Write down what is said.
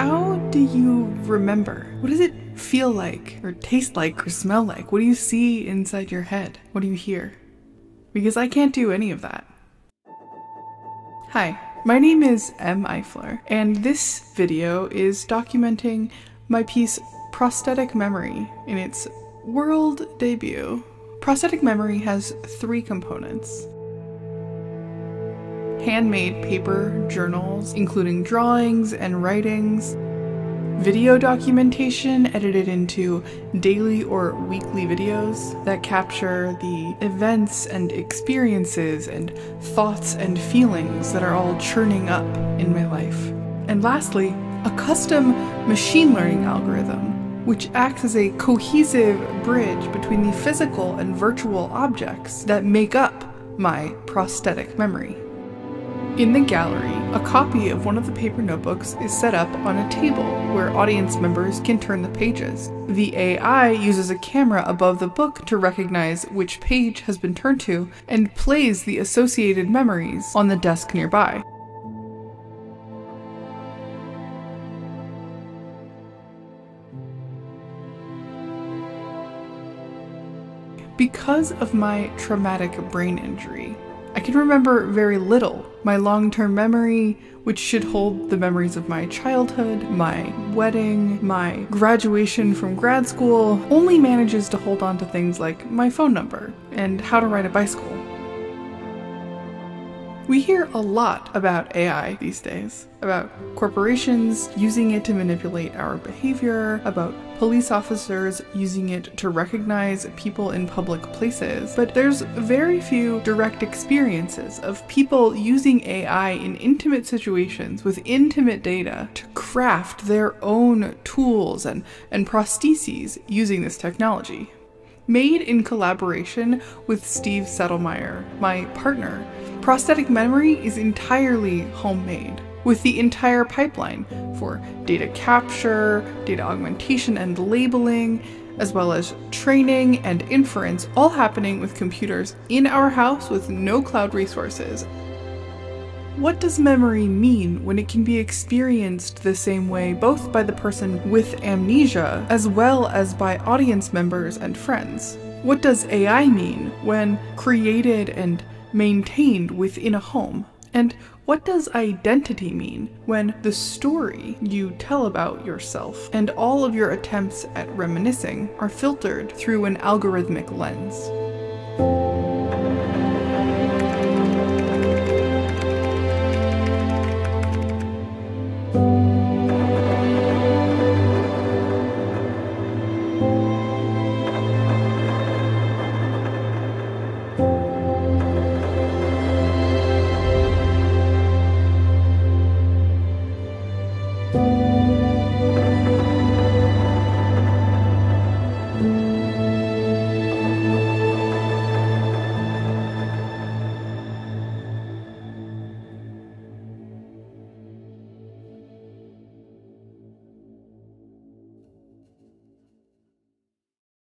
How do you remember? What does it feel like, or taste like, or smell like? What do you see inside your head? What do you hear? Because I can't do any of that. Hi, my name is M. Eifler, and this video is documenting my piece Prosthetic Memory in its world debut. Prosthetic Memory has three components. Handmade paper journals, including drawings and writings, video documentation edited into daily or weekly videos that capture the events and experiences and thoughts and feelings that are all churning up in my life. And lastly, a custom machine learning algorithm, which acts as a cohesive bridge between the physical and virtual objects that make up my prosthetic memory. In the gallery, a copy of one of the paper notebooks is set up on a table where audience members can turn the pages. The AI uses a camera above the book to recognize which page has been turned to and plays the associated memories on the desk nearby. Because of my traumatic brain injury, I can remember very little. My long-term memory, which should hold the memories of my childhood, my wedding, my graduation from grad school, only manages to hold on to things like my phone number and how to ride a bicycle. We hear a lot about AI these days, about corporations using it to manipulate our behavior, about police officers using it to recognize people in public places, but there's very few direct experiences of people using AI in intimate situations with intimate data to craft their own tools and prostheses using this technology. Made in collaboration with Steve Settlemeyer, my partner, Prosthetic Memory is entirely homemade, with the entire pipeline for data capture, data augmentation and labeling, as well as training and inference, all happening with computers in our house with no cloud resources. What does memory mean when it can be experienced the same way both by the person with amnesia as well as by audience members and friends? What does AI mean when created and maintained within a home? And what does identity mean when the story you tell about yourself and all of your attempts at reminiscing are filtered through an algorithmic lens?